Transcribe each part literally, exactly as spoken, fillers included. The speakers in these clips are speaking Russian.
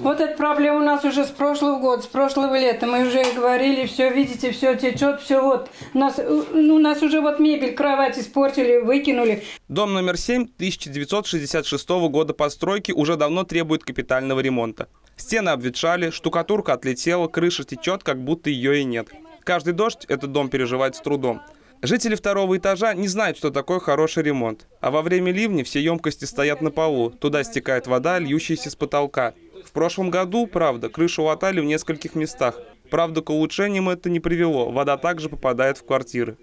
Вот эта проблема у нас уже с прошлого года, с прошлого лета. Мы уже говорили, все, видите, все течет, все вот. У нас, у нас уже вот мебель, кровать испортили, выкинули. Дом номер семь тысяча девятьсот шестьдесят шестого года постройки уже давно требует капитального ремонта. Стены обветшали, штукатурка отлетела, крыша течет, как будто ее и нет. Каждый дождь этот дом переживает с трудом. Жители второго этажа не знают, что такое хороший ремонт. А во время ливня все емкости стоят на полу. Туда стекает вода, льющаяся с потолка. В прошлом году, правда, крышу латали в нескольких местах. Правда, к улучшениям это не привело. Вода также попадает в квартиры.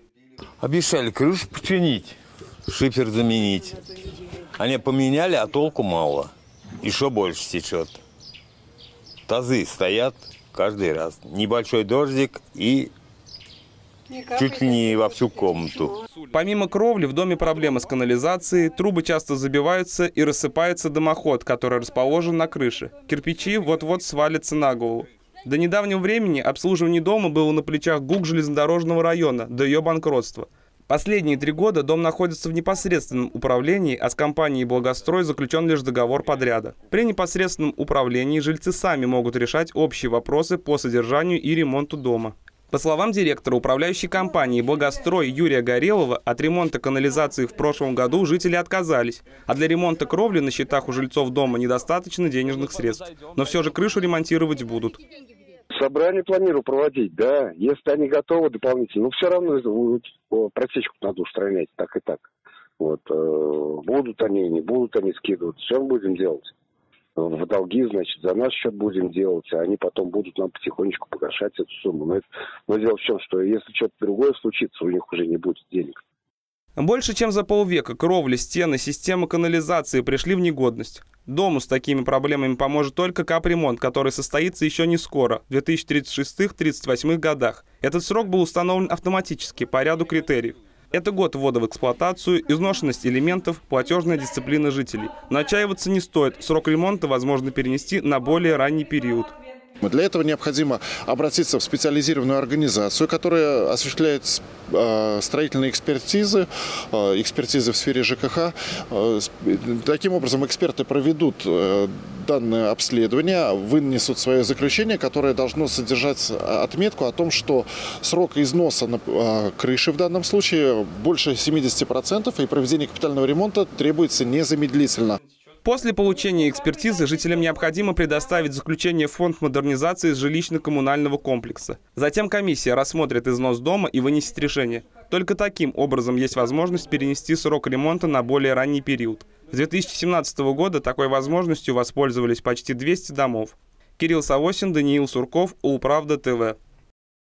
Обещали крышу починить, шифер заменить. Они поменяли, а толку мало. Еще больше течет. Тазы стоят каждый раз. Небольшой дождик и... чуть ли не во всю комнату. Помимо кровли в доме проблемы с канализацией, трубы часто забиваются и рассыпается дымоход, который расположен на крыше. Кирпичи вот-вот свалятся на голову. До недавнего времени обслуживание дома было на плечах ГУК железнодорожного района до ее банкротства. Последние три года дом находится в непосредственном управлении, а с компанией «Благострой» заключен лишь договор подряда. При непосредственном управлении жильцы сами могут решать общие вопросы по содержанию и ремонту дома. По словам директора управляющей компании «Благострой» Юрия Горелова, от ремонта канализации в прошлом году жители отказались, а для ремонта кровли на счетах у жильцов дома недостаточно денежных средств. Но все же крышу ремонтировать будут. Собрание планирую проводить, да, если они готовы дополнительно. Но все равно протечку надо устранять, так и так. Вот. Будут они, не будут они скидывать, все будем делать. В долги, значит, за наш счет будем делать, а они потом будут нам потихонечку погашать эту сумму. Но, это, но дело в чем, что если что-то другое случится, у них уже не будет денег. Больше чем за полвека кровли, стены, системы канализации пришли в негодность. Дому с такими проблемами поможет только капремонт, который состоится еще не скоро, в две тысячи тридцать шестом — тридцать восьмом годах. Этот срок был установлен автоматически по ряду критериев. Это год ввода в эксплуатацию, изношенность элементов, платежная дисциплина жителей. Но отчаиваться не стоит. Срок ремонта возможно перенести на более ранний период. Для этого необходимо обратиться в специализированную организацию, которая осуществляет строительные экспертизы, экспертизы в сфере ЖКХ. Таким образом, эксперты проведут данное обследование, вынесут свое заключение, которое должно содержать отметку о том, что срок износа на крыше в данном случае больше семидесяти процентов, и проведение капитального ремонта требуется незамедлительно. После получения экспертизы жителям необходимо предоставить заключение в фонд модернизации жилищно-коммунального комплекса. Затем комиссия рассмотрит износ дома и вынесет решение. Только таким образом есть возможность перенести срок ремонта на более ранний период. С две тысячи семнадцатого года такой возможностью воспользовались почти двести домов. Кирилл Савосин, Даниил Сурков, УлПравда ТВ.